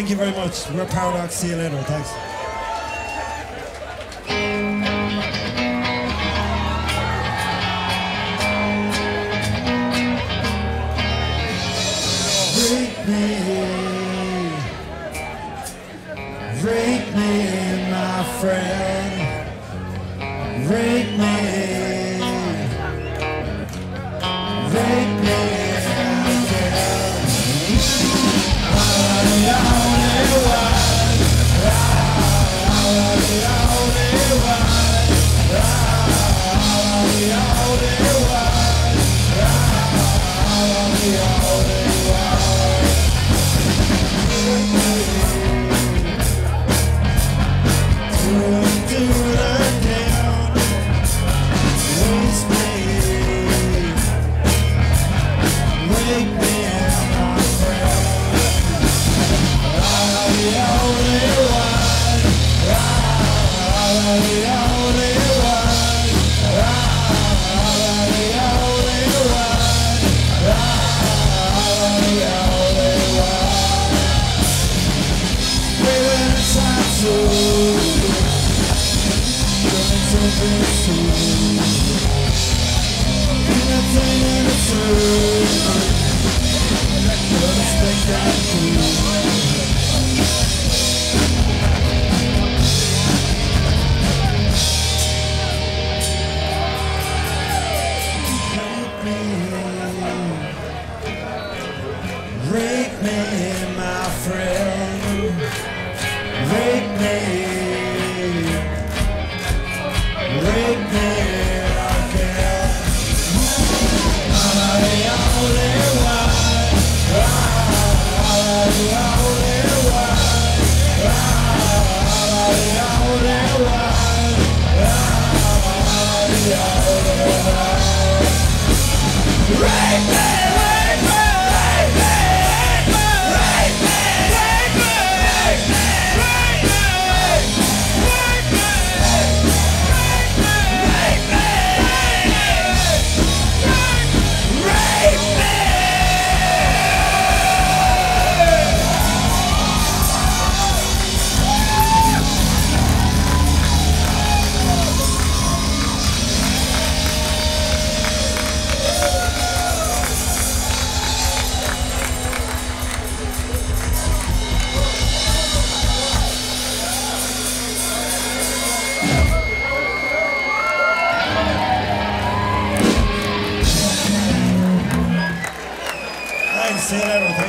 Thank you very much. We're Paradox. See you later. Thanks. Rape me, my friend. Rape me. Rape me, my friend. Rape me. See you later.